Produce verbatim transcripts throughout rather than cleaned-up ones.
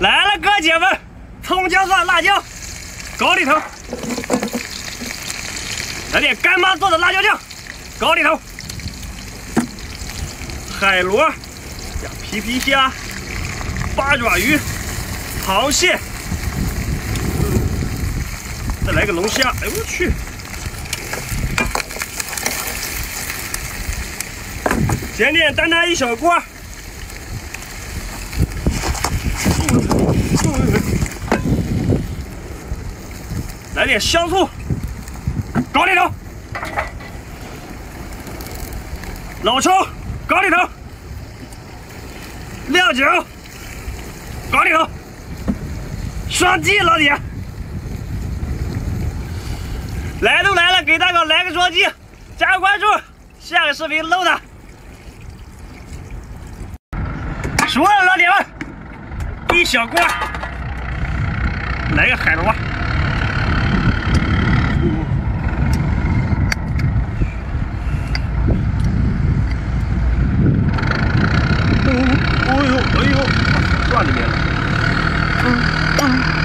来了，哥姐们，葱姜蒜辣椒，搞里头，来点干妈做的辣椒酱，搞里头，海螺加皮皮虾、八爪鱼、螃蟹，再来个龙虾，哎呦我去！ 甜点单单一小锅，来点香醋，搞里头，老抽，搞里头，料酒，搞里头，双击老铁，来都来了，给大哥来个双击，加个关注，下个视频搂他。 熟了，老铁们，一小锅，来个海螺，哦呦，哎呦，挂里面了，嗯嗯，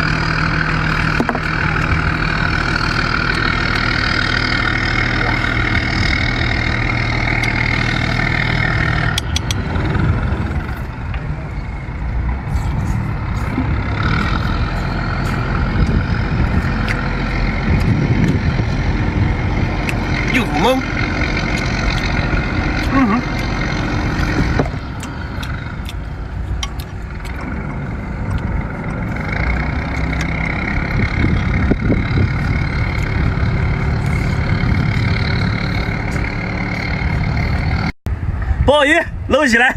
鲍鱼捞起来，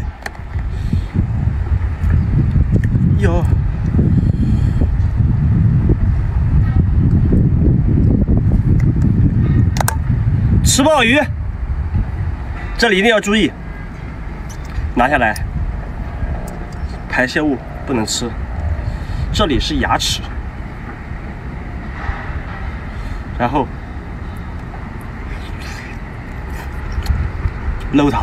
哟，吃鲍鱼，这里一定要注意，拿下来，排泄物不能吃，这里是牙齿，然后搂它。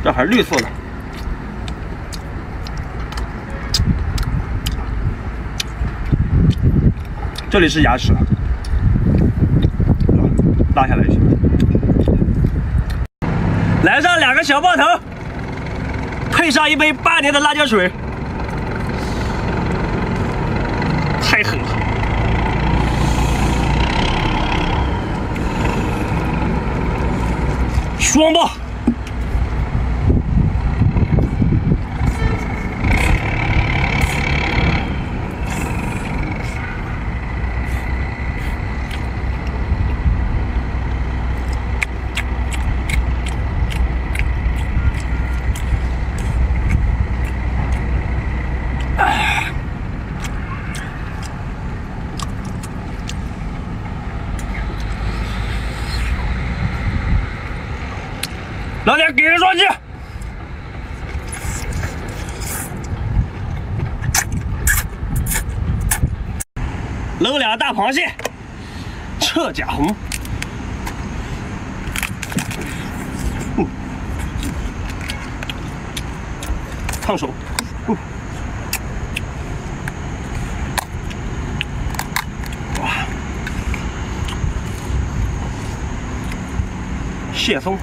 这还是绿色的，这里是牙齿，拉下来一些，来上两个小爆头，配上一杯八年的辣椒水，太狠了。 双爆，老铁，给个双击！搂俩大螃蟹，这家伙，嗯，烫手，嗯，哇，蟹风。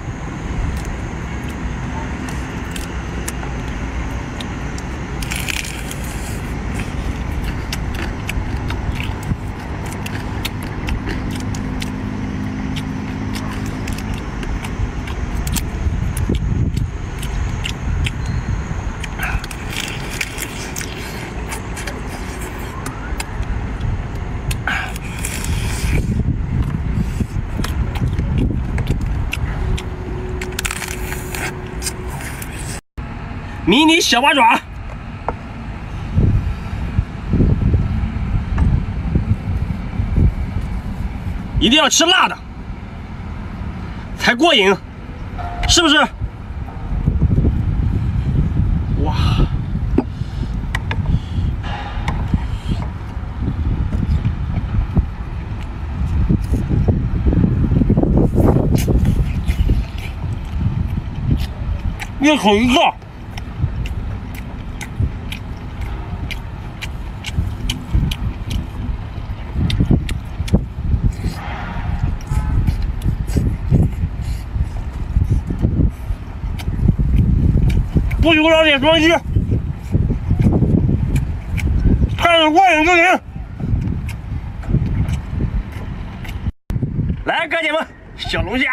迷你小八爪，一定要吃辣的才过瘾，是不是？哇，一口一个。 不许给我老铁装机！看着过瘾就行。来，哥姐们，小龙虾！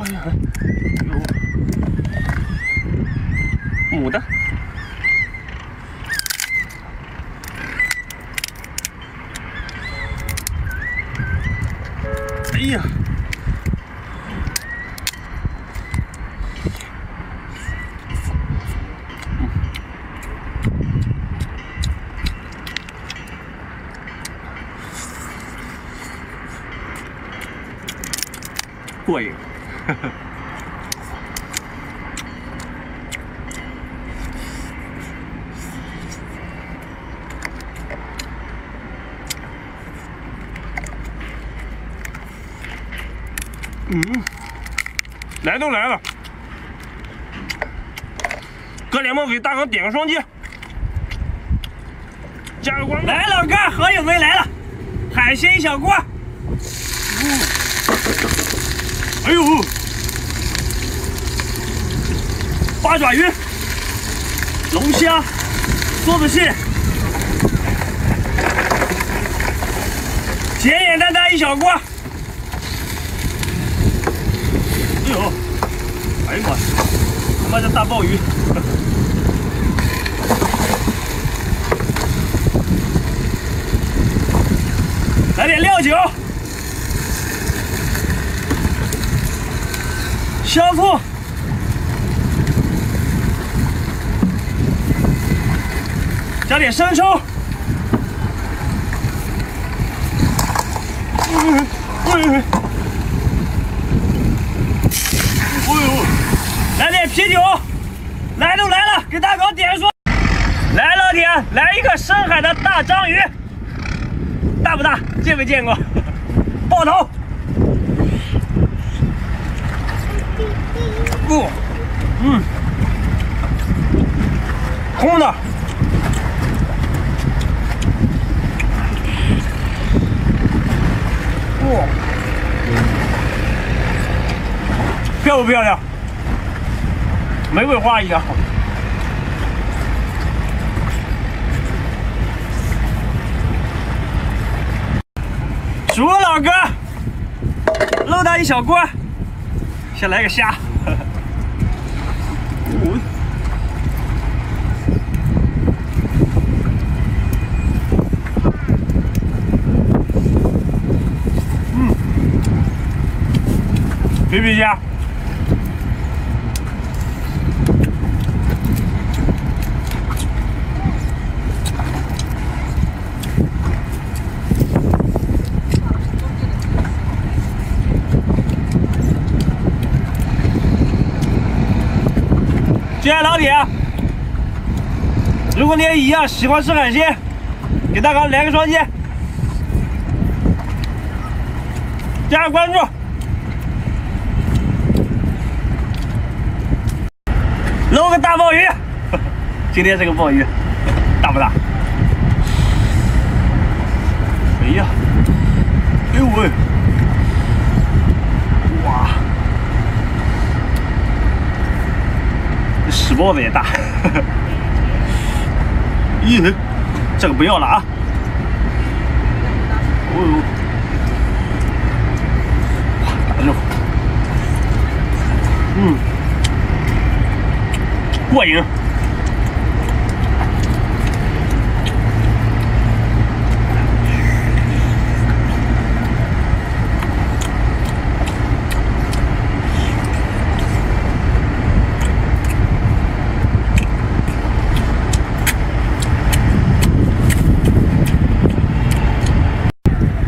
哎呀，有母的！哎呀！ 过瘾，呵呵。嗯，来都来了，哥联盟给大哥点个双击，加个关注。来了，哥，好久没来了，海鲜一小锅。嗯 哎呦，八爪鱼、龙虾、梭子蟹，简简单单一小锅。哎呦，哎呀妈，他妈这大鲍鱼！ 来点料酒。 香醋，加点生抽。嗯嗯嗯、来点啤酒，来都来了，给大哥点说。来，老铁，来一个深海的大章鱼，大不大？见没见过？爆头。 不，嗯，空的，不，漂不漂亮？玫瑰花一样。煮老哥，漏到一小锅，先来个虾。 嗯，皮皮虾，亲爱的老铁，如果你也一样喜欢吃海鲜，给大哥来个双击。 加上关注，捞个大鲍鱼，今天这个鲍鱼大不大？哎呀，哎呦喂，哇，这屎包子也大，咦，这个不要了啊！哦呦。 嗯，过瘾。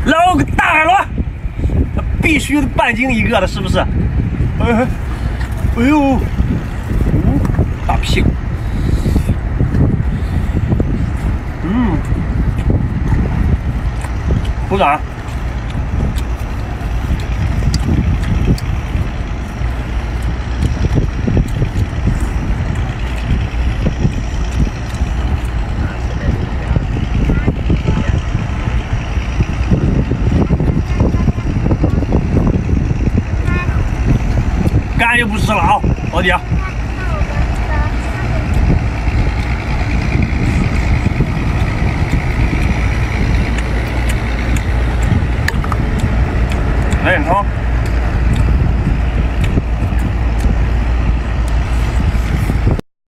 捞个大海螺，必须半斤一个的，是不是？哎。 哎呦，哦，大屁股，嗯，鼓掌。家就不吃了啊，老铁。 来点汤。